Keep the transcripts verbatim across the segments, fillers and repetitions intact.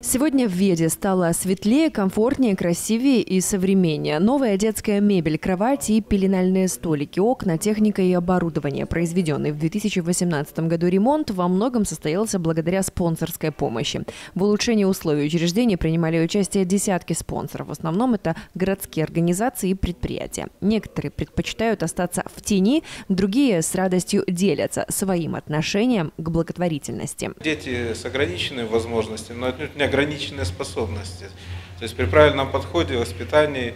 Сегодня в Веде стало светлее, комфортнее, красивее и современнее. Новая детская мебель, кровати и пеленальные столики, окна, техника и оборудование. Произведенный в две тысячи восемнадцатом году ремонт во многом состоялся благодаря спонсорской помощи. В улучшении условий учреждения принимали участие десятки спонсоров. В основном это городские организации и предприятия. Некоторые предпочитают остаться в тени, другие с радостью делятся своим отношением к благотворительности. Дети с ограниченными возможностями, но отнюдь не ограниченные способности. То есть при правильном подходе, воспитании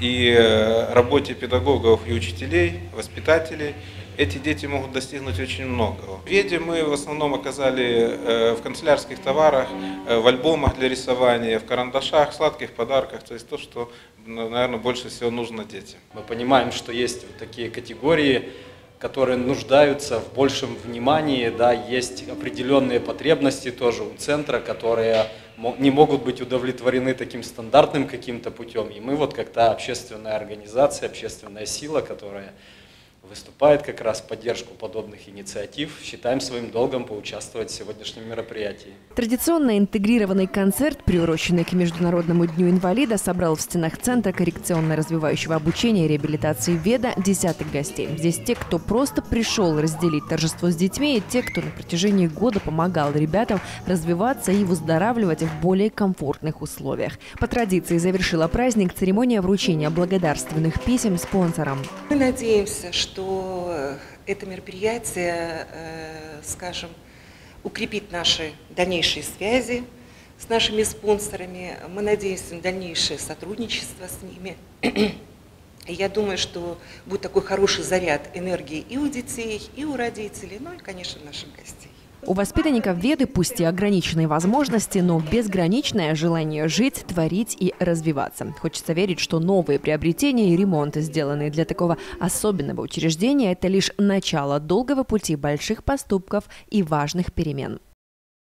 и работе педагогов и учителей, воспитателей, эти дети могут достигнуть очень многого. В Веде мы в основном оказали в канцелярских товарах, в альбомах для рисования, в карандашах, сладких подарках, то есть то, что, наверное, больше всего нужно детям. Мы понимаем, что есть вот такие категории, которые нуждаются в большем внимании, да, есть определенные потребности тоже у центра, которые не могут быть удовлетворены таким стандартным каким-то путем. И мы вот как-то общественная организация, общественная сила, которая выступает как раз в поддержку подобных инициатив, считаем своим долгом поучаствовать в сегодняшнем мероприятии. Традиционно интегрированный концерт, приуроченный к Международному дню инвалида, собрал в стенах Центра коррекционно-развивающего обучения и реабилитации «Веда» десяток гостей. Здесь те, кто просто пришел разделить торжество с детьми, и те, кто на протяжении года помогал ребятам развиваться и выздоравливать в более комфортных условиях. По традиции завершила праздник церемония вручения благодарственных писем спонсорам. Мы надеемся, что что это мероприятие, скажем, укрепит наши дальнейшие связи с нашими спонсорами. Мы надеемся на дальнейшее сотрудничество с ними. Я думаю, что будет такой хороший заряд энергии и у детей, и у родителей, ну и, конечно, наших гостей. У воспитанников Веды пусть и ограниченные возможности, но безграничное желание жить, творить и развиваться. Хочется верить, что новые приобретения и ремонты, сделанные для такого особенного учреждения, это лишь начало долгого пути больших поступков и важных перемен.